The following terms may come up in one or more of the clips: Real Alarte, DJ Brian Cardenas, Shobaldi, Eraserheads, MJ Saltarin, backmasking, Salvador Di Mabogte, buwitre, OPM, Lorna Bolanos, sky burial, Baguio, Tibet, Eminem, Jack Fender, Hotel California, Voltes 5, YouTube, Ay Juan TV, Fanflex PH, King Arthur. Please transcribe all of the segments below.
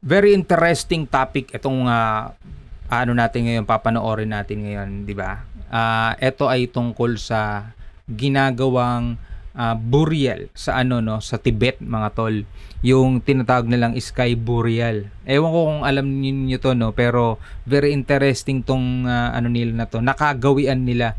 Very interesting topic itong ano natin ngayon, papanoorin natin ngayon, di ba? Ito ay tungkol sa ginagawang burial sa ano, no, sa Tibet, mga tol. Yung tinatawag nilang sky burial. Ewan ko kung alam niyo to, no, pero very interesting tong ano nila na to. Nakagawian nila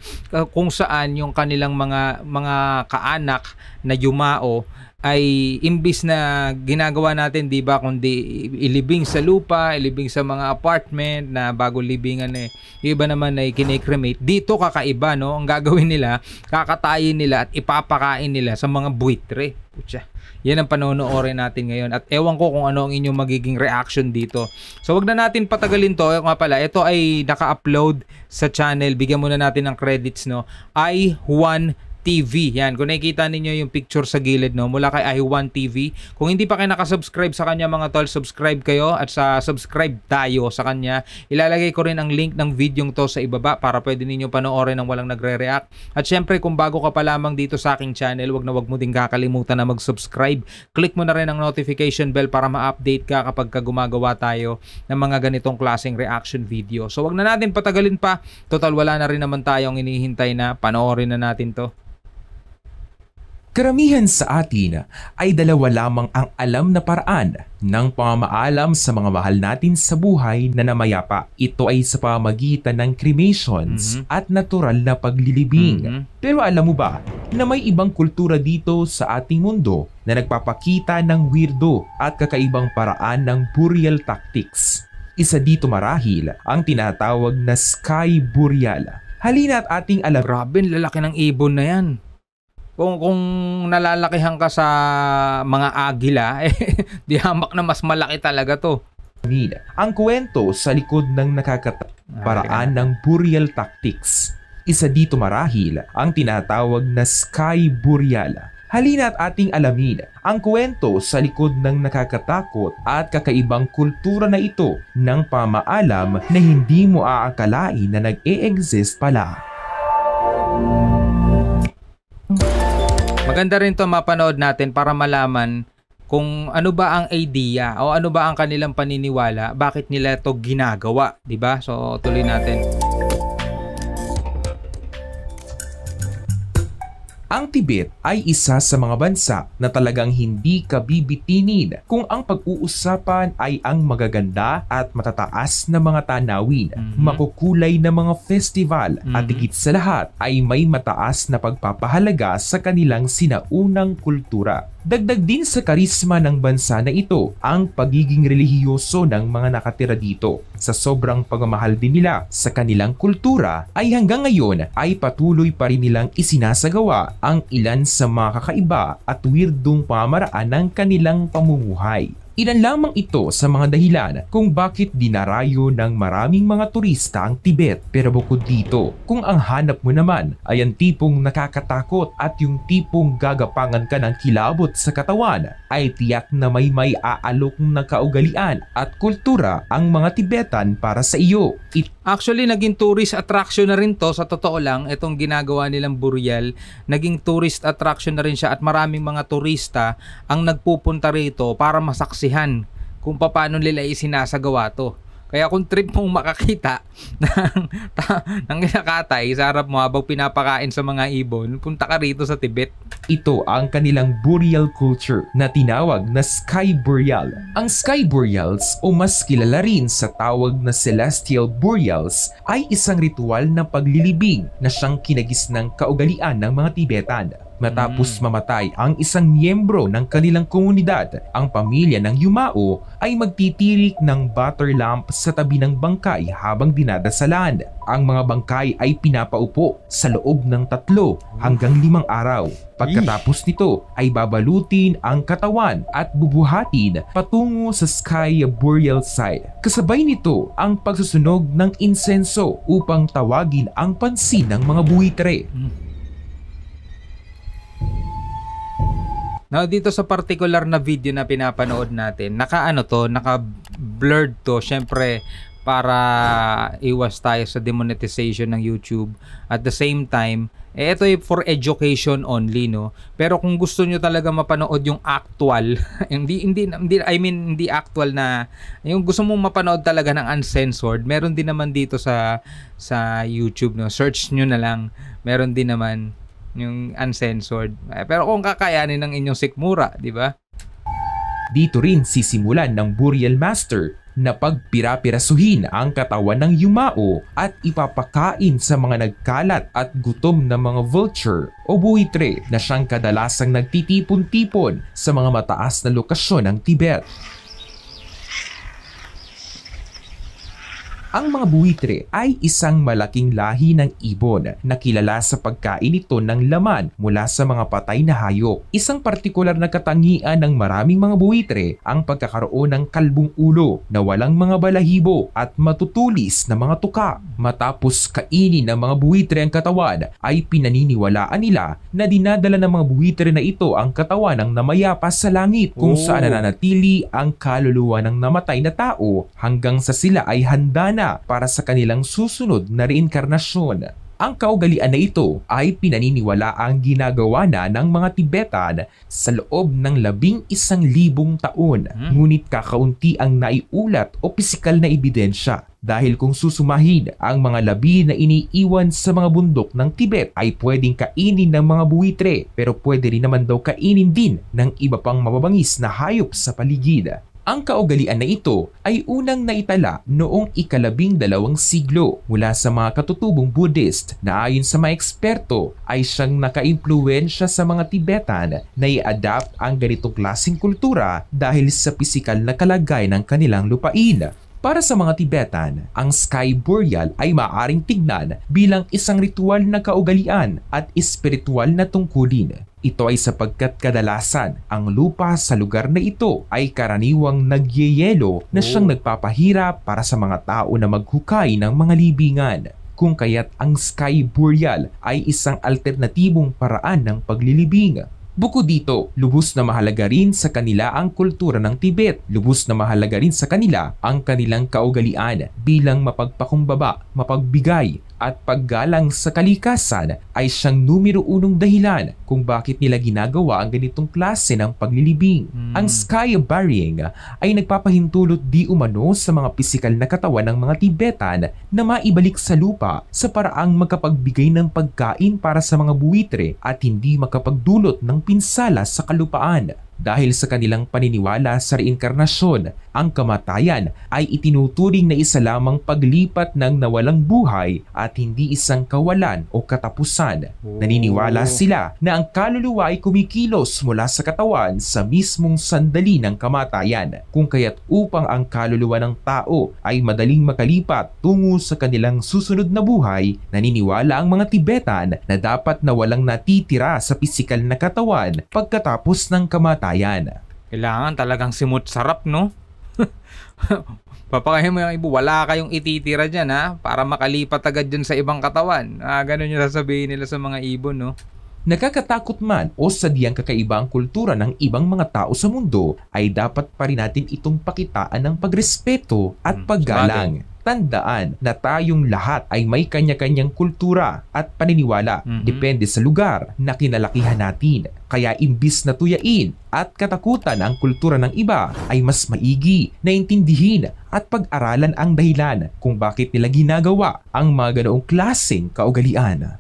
kung saan yung kanilang mga kaanak na yumao ay imbis na ginagawa natin, 'di ba, kundi ilibing sa lupa, ilibing sa mga apartment na bago libingan, eh. Yung iba naman ay kine-cremate. Dito kakaiba, no. Ang gagawin nila, kakatayin nila at ipapakain nila sa mga buitre. Putya. Yan ang panonoorin natin ngayon. At ewan ko kung ano ang inyong magiging reaction dito. So wag na natin patagalin to. Nga pala, ito ay naka-upload sa channel. Bigyan muna natin ng credits, no. Ay Juan TV. Yan, kung nakikita ninyo yung picture sa gilid, no, mula kay Ay Juan TV. Kung hindi pa kayo nakasubscribe sa kanya, mga tol, subscribe kayo at sa subscribe tayo sa kanya. Ilalagay ko rin ang link ng video to sa ibaba para pwede ninyo panoorin ng walang nagre-react. At syempre, kung bago ka pa lamang dito sa aking channel, wag mo din kakalimutan na mag-subscribe. Click mo na rin ang notification bell para ma-update ka kapag gumagawa tayo ng mga ganitong klaseng reaction video. So wag na natin patagalin pa. Total, wala na rin naman tayong inihintay na panoorin na natin to. Karamihan sa atin ay dalawa lamang ang alam na paraan ng pamaalam sa mga mahal natin sa buhay na namayapa. Ito ay sa pamagitan ng cremations at natural na paglilibing. Pero alam mo ba na may ibang kultura dito sa ating mundo na nagpapakita ng weirdo at kakaibang paraan ng burial tactics? Isa dito marahil ang tinatawag na sky burial. Halina at ating alam. Grabe, lalaki ng ibon na yan. Kung nalalakihan ka sa mga agila, eh, di hamak na mas malaki talaga to. Ang kwento sa likod ng paraan ng burial tactics. Isa dito marahil ang tinatawag na sky burial. Halina at ating alamin ang kwento sa likod ng nakakatakot at kakaibang kultura na ito ng pamaalam na hindi mo aakalain na nag-e-exist pala. Maganda rin to mapanood natin para malaman kung ano ba ang idea o ano ba ang kanilang paniniwala, bakit nila to ginagawa, 'di ba? So tuloy natin. Ang Tibet ay isa sa mga bansa na talagang hindi kabibitinin kung ang pag-uusapan ay ang magaganda at matataas na mga tanawin, makukulay na mga festival, at higit sa lahat ay may mataas na pagpapahalaga sa kanilang sinaunang kultura. Dagdag din sa karisma ng bansa na ito ang pagiging relihiyoso ng mga nakatira dito. Sa sobrang pagmamahal din nila sa kanilang kultura ay hanggang ngayon ay patuloy pa rin nilang isinasagawa ang ilan sa mga kakaiba at weirdong pamaraan ng kanilang pamumuhay. Ilan lamang ito sa mga dahilan kung bakit dinarayo ng maraming mga turista ang Tibet. Pero bukod dito, kung ang hanap mo naman ay ang tipong nakakatakot at yung tipong gagapangan ka ng kilabot sa katawan, ay tiyak na may aalok na kaugalian at kultura ang mga Tibetan para sa iyo. Actually, naging tourist attraction na rin to. Sa totoo lang, itong ginagawa nilang burial, naging tourist attraction na rin siya at maraming mga turista ang nagpupunta rito para masaksi kung paano nila isinasagawa to. Kaya kung trip mong makakita ng kinakatay sa harap mo habang pinapakain sa mga ibon, punta ka rito sa Tibet. Ito ang kanilang burial culture na tinawag na sky burial. Ang sky burials o mas kilala rin sa tawag na celestial burials ay isang ritual na paglilibing na siyang kinagis ng kaugalian ng mga Tibetan. Matapos mamatay ang isang miyembro ng kanilang komunidad, ang pamilya ng yumao ay magtitirik ng butter lamp sa tabi ng bangkay habang dinadasalan. Ang mga bangkay ay pinapaupo sa loob ng 3 hanggang 5 araw. Pagkatapos nito ay babalutin ang katawan at bubuhatin patungo sa sky burial site. Kasabay nito ang pagsusunog ng insenso upang tawagin ang pansin ng mga buitre. Now, dito sa particular na video na pinapanood natin, naka-blurred to. Syempre, para iwas tayo sa demonetization ng YouTube. At the same time, eh, ito ay for education only, no? Pero kung gusto nyo talaga mapanood yung actual, hindi actual na, yung gusto mong mapanood talaga ng uncensored, meron din naman dito sa YouTube, no? Search nyo na lang, meron din naman yung uncensored. Eh, pero kung kakayanin ng inyong sikmura, di ba? Dito rin sisimulan ng Burial Master na pagpirapirasuhin ang katawan ng yumao at ipapakain sa mga nagkalat at gutom na mga vulture o buitre na siyang kadalasang nagtitipon-tipon sa mga mataas na lokasyon ng Tibet. Ang mga buitre ay isang malaking lahi ng ibon na kilala sa pagkain nito ng laman mula sa mga patay na hayop. Isang partikular na katangian ng maraming mga buitre ang pagkakaroon ng kalbong ulo na walang mga balahibo at matutulis na mga tuka. Matapos kainin ng mga buitre ang katawan, ay pinaniniwalaan nila na dinadala ng mga buitre na ito ang katawan ng namayapa sa langit kung saan nananatili ang kaluluwa ng namatay na tao hanggang sa sila ay handa na para sa kanilang susunod na reinkarnasyon. Ang kaugalian na ito ay pinaniniwala ang ginagawa na ng mga Tibetan sa loob ng 11,000 taon, ngunit kakaunti ang naiulat o pisikal na ebidensya. Dahil kung susumahin, ang mga labi na iniiwan sa mga bundok ng Tibet ay pwedeng kainin ng mga buitre, pero pwede rin naman daw kainin din ng iba pang mababangis na hayop sa paligid. Ang kaugalian na ito ay unang naitala noong 12th siglo mula sa mga katutubong Buddhist na ayon sa mga eksperto ay siyang nakaimpluwensya sa mga Tibetan na i-adapt ang ganitong klaseng kultura dahil sa pisikal na kalagay ng kanilang lupain. Para sa mga Tibetan, ang sky burial ay maaaring tignan bilang isang ritual na kaugalian at espiritual na tungkulin. Ito ay sapagkat kadalasan ang lupa sa lugar na ito ay karaniwang nagyeyelo na siyang nagpapahirap para sa mga tao na maghukay ng mga libingan. Kung kaya't ang sky burial ay isang alternatibong paraan ng paglilibing. Bukod dito, lubos na mahalaga rin sa kanila ang kultura ng Tibet. Lubos na mahalaga rin sa kanila ang kanilang kaugalian bilang mapagpakumbaba, mapagbigay at paggalang sa kalikasan ay siyang numero 1 dahilan kung bakit nila ginagawa ang ganitong klase ng paglilibing. Ang sky burying ay nagpapahintulot di umano sa mga pisikal na katawan ng mga Tibetan na maibalik sa lupa sa paraang makapagbigay ng pagkain para sa mga buitre at hindi makapagdulot ng pinsala sa kalupaan. Dahil sa kanilang paniniwala sa reinkarnasyon, ang kamatayan ay itinuturing na isa lamang paglipat ng nawalang buhay at hindi isang kawalan o katapusan. Naniniwala sila na ang kaluluwa ay kumikilos mula sa katawan sa mismong sandali ng kamatayan, kung kaya't upang ang kaluluwa ng tao ay madaling makalipat tungo sa kanilang susunod na buhay, naniniwala ang mga Tibetan na dapat na walang natitira sa pisikal na katawan pagkatapos ng kamatayan. Kailangan talagang simut sarap, no? Papakain mo yung ibo, wala kayong ititira dyan, ha? Para makalipat agad dyan sa ibang katawan. Ganun yung sasabihin nila sa mga ibon, no? Nakakatakot man o sadyang kakaiba ang kultura ng ibang mga tao sa mundo, ay dapat pa rin natin itong pakitaan ng pagrespeto at paggalang. Tandaan na tayong lahat ay may kanya-kanyang kultura at paniniwala, depende sa lugar na kinalakihan natin. Kaya imbis na tuyain at katakutan ang kultura ng iba, ay mas maigi na intindihin at pag-aralan ang dahilan kung bakit nila ginagawa ang mga ganoong klaseng kaugalian.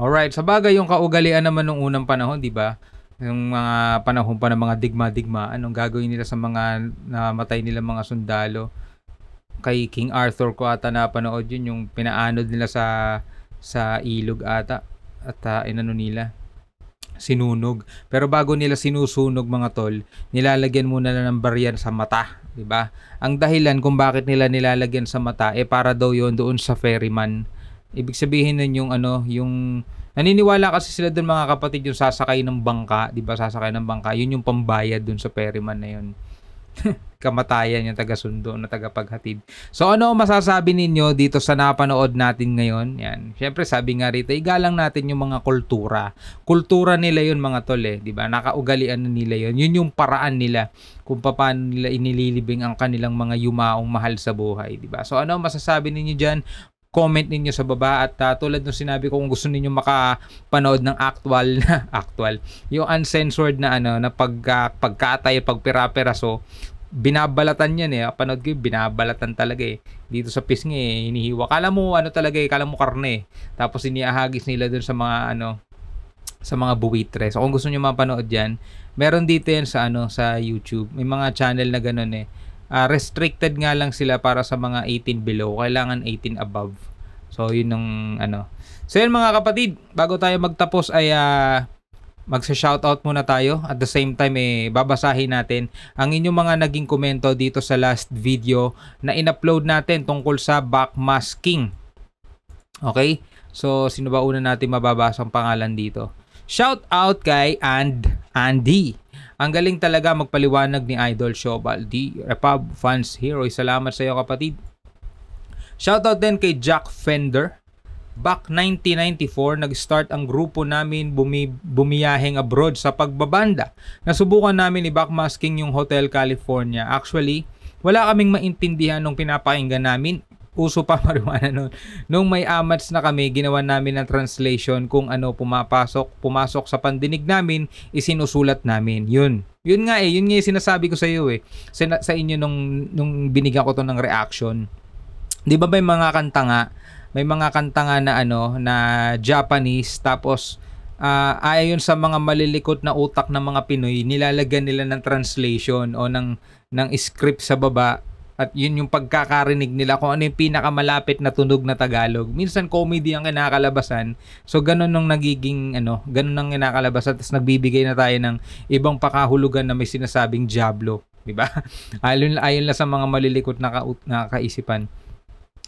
Alright, sabagay yung kaugalian naman nung unang panahon, di ba? Yung mga panahon pa ng mga digma-digma, anong gagawin nila sa mga namatay nila mga sundalo? Kay King Arthur ko ata napanood yun, yung pinaanod nila sa ilog ata at inano nila, sinunog. Pero bago nila sinusunog, mga tol, nilalagyan muna lang ng baryan sa mata, di ba? Ang dahilan kung bakit nila nilalagyan sa mata, eh para daw yon doon sa ferryman. Ibig sabihin nun yung ano, yung naniniwala kasi sila doon, mga kapatid, yung sasakay ng bangka, 'di ba? Sasakay ng bangka, 'yun yung pambayad doon sa ferryman na 'yon. kamatayan yung taga-sundo na tagapaghatid. So ano masasabi ninyo dito sa napanood natin ngayon? Yan. Syempre sabi nga rito, igalang natin yung mga kultura. Kultura nila yun mga tol eh, di ba? Nakaugalian na nila yun. Yun yung paraan nila kung paano nila inililibing ang kanilang mga yumaong mahal sa buhay, di ba? So ano masasabi ninyo diyan? Comment ninyo sa baba at tulad ng sinabi ko, kung gusto niyo makapanood ng actual na yung uncensored na ano na pagkatay, pagpera-peraso, binabalatan yan eh. Panood ko, binabalatan talaga eh. Dito sa pisngi eh, hinihiwa. Kala mo ano talaga eh, kala mo karne. Tapos iniahagis nila dun sa mga ano, sa mga buwitres. So kung gusto niyo mapanood yan, meron dito yan sa ano, sa YouTube. May mga channel na ganun eh. Restricted nga lang sila para sa mga 18 below. Kailangan 18 above. So yun ng ano. So yun mga kapatid, bago tayo magtapos ay magsa-shoutout muna tayo. At the same time eh, babasahin natin ang inyong mga naging komento dito sa last video na in-upload natin tungkol sa backmasking. Okay? So sino ba una natin mababasa ang pangalan dito? Shoutout kay Andy. Ang galing talaga magpaliwanag ni Idol Shobaldi. Repub Fans Hero, salamat sa iyo kapatid. Shoutout din kay Jack Fender. Back 1994, nag-start ang grupo namin bumiyaheng abroad sa pagbabanda. Nasubukan namin i-backmasking yung Hotel California. Actually, wala kaming maintindihan nung pinapakinggan namin. Uso pa marijuana noon. Nung may amats na kami, ginawa namin ng translation kung ano pumasok sa pandinig namin, isinusulat namin. Yun. Yun nga eh, yun nga yung sinasabi ko sa iyo eh. Sa inyo nung binigyan ko to ng reaction. 'Di ba may mga kanta nga, na ano, na Japanese, tapos ayon sa mga malilikot na utak ng mga Pinoy, nilalagyan nila ng translation o ng script sa baba. At yun yung pagkakarinig nila kung ano yung pinakamalapit na tunog na Tagalog. Minsan comedy ang kinakalabasan. So ganun nung nagiging ano, ganun ang kinakalabasan. Tapos nagbibigay na tayo ng ibang pakahulugan na may sinasabing diablo, di ba? Ayon lang sa mga malilikot na kaisipan.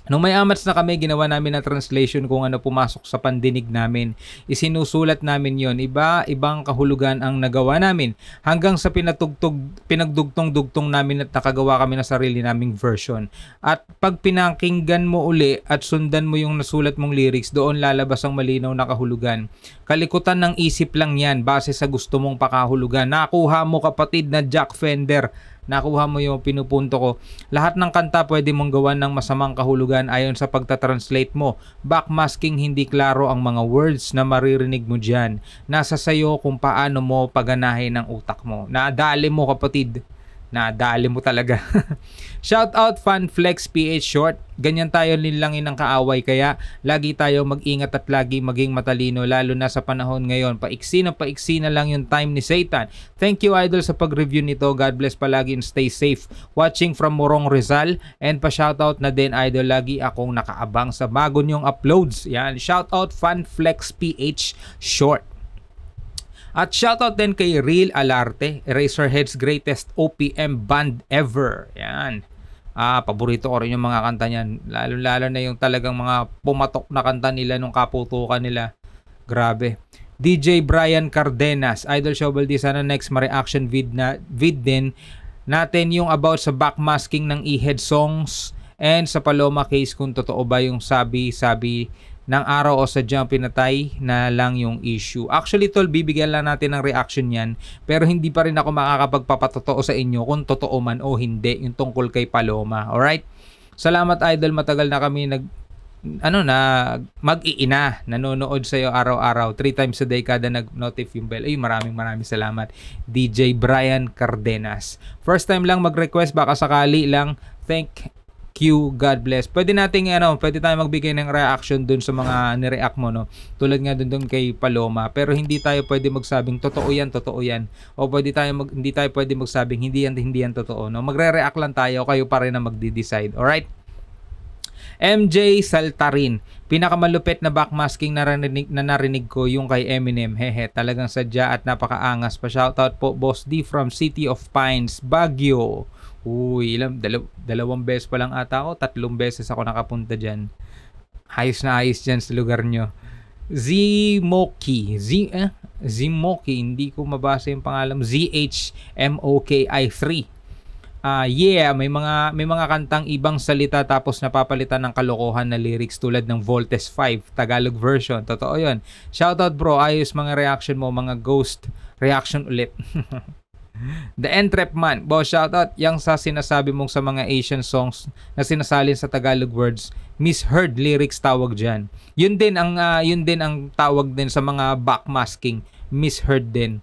Nung may amats na kami, ginawa namin na translation kung ano pumasok sa pandinig namin. Isinusulat namin yon. Ibang kahulugan ang nagawa namin. Hanggang sa pinagdugtong-dugtong namin at nakagawa kami ng sarili naming version. At pag pinakinggan mo uli at sundan mo yung nasulat mong lyrics, doon lalabas ang malinaw na kahulugan. Kalikutan ng isip lang yan base sa gusto mong pakahulugan. Nakuha mo kapatid na Jack Fender. Nakuha mo yung pinupunto ko. Lahat ng kanta pwede mong gawan ng masamang kahulugan ayon sa pagtatranslate mo. Backmasking, hindi klaro ang mga words na maririnig mo dyan. Nasa sayo kung paano mo paganahin ang utak mo. Nadali mo kapatid. Nadali mo talaga. Shoutout Fanflex PH Short. Ganyan tayo nilangin ng kaaway, kaya lagi tayo mag-ingat at lagi maging matalino, lalo na sa panahon ngayon. Paiksi na lang yung time ni Satan. Thank you Idol sa pag-review nito. God bless palagi and stay safe. Watching from Morong Rizal. And pa-shoutout na din Idol, lagi akong nakaabang sa bago niyong uploads. Yan. Shoutout Fanflex PH Short. At shoutout din kay Real Alarte, Eraserheads greatest OPM band ever. Yan. Paborito ko rin yung mga kanta niyan. Lalo-lalo na yung talagang mga pumatok na kanta nila nung kaputukan nila. Grabe. DJ Brian Cardenas, Idol Shobaldi, sana next ma-reaction vid din natin yung about sa backmasking ng E-Head songs and sa Paloma case kung totoo ba yung sabi ng araw o sadyang pinatay na lang yung issue. Actually, tol, bibigyan lang natin ng reaction yan. Pero hindi pa rin ako makakapagpapatotoo sa inyo kung totoo man o hindi yung tungkol kay Paloma. Alright? Salamat, Idol. Matagal na kami mag-iina. Nanonood sa'yo araw-araw. 3 times a day kada nag-notif yung bell. Ay, maraming salamat. DJ Brian Cardenas. First time lang mag-request. Baka sakali lang. Thank you, God bless. Pwede nating pwede tayong magbigay ng reaction dun sa mga ni-react mo, no. Tulad nga dun kay Paloma, pero hindi tayo pwede magsabing totoo 'yan. O pwede tayo magsabing hindi yan totoo, no. Magre-react lang tayo, kayo pa rin ang magde-decide. All right? MJ Saltarin, pinakamalupit na backmasking na narinig ko yung kay Eminem. Hehe, talagang sadya at napakaangas pa. Shoutout po Boss D from City of Pines, Baguio. Uy, dalawang beses pa lang ata ako. 3 beses ako nakapunta dyan. Ayos na ayos dyan sa lugar nyo. Zmoki, hindi ko mabasa yung pangalan. ZHMOKI3. yeah, may mga kantang ibang salita tapos napapalitan ng kalokohan na lyrics tulad ng Voltes 5 Tagalog version. Totoo 'yon. Shoutout bro, ayos mga reaction mo, mga ghost reaction ulit. The Entrap Man, bo shoutout, yang sa sinasabi mong sa mga Asian songs na sinasalin sa Tagalog words, misheard lyrics tawag diyan. Yun din ang tawag din sa mga backmasking, misheard din.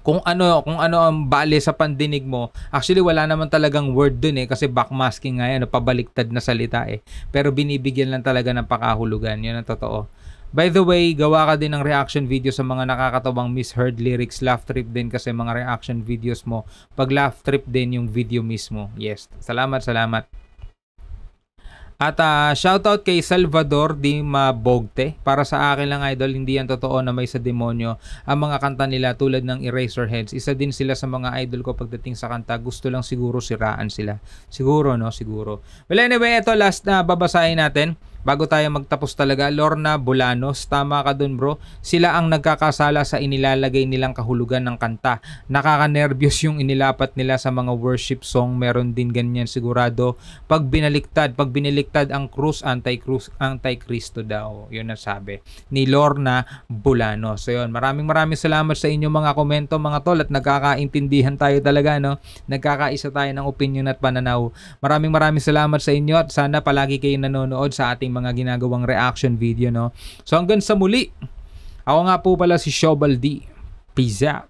Kung ano ang bali sa pandinig mo, actually wala naman talagang word dun eh, kasi backmasking nga yan, pabaliktad na salita eh. Pero binibigyan lang talaga ng pakahulugan, yun ang totoo. By the way, gawa ka din ng reaction video sa mga nakakatawang misheard lyrics, laugh trip din kasi mga reaction videos mo, pag laugh trip din yung video mismo. Yes, salamat, salamat. At shoutout kay Salvador Di Mabogte. Para sa akin lang idol, hindi yan totoo na may sa demonyo ang mga kanta nila tulad ng Eraserheads. Isa din sila sa mga idol ko pagdating sa kanta. Gusto lang siguro siraan sila. Siguro, no? Siguro. Well, anyway, ito last na babasahin natin bago tayo magtapos talaga. Lorna Bolanos, tama ka dun bro. Sila ang nagkakasala sa inilalagay nilang kahulugan ng kanta. Nakakanervyos yung inilapat nila sa mga worship song. Meron din ganyan sigurado. Pag binaliktad ang krus, anti-kristo daw. Yun ang sabi ni Lorna Bolanos. So yun, maraming salamat sa inyong mga komento mga tol, at nagkakaintindihan tayo talaga, no? Nagkakaisa tayo ng opinion at pananaw. Maraming salamat sa inyo, at sana palagi kayong nanonood sa ating mga ginagawang reaction video, no? So hanggang sa muli, ako nga po pala si Shobaldi. Peace out.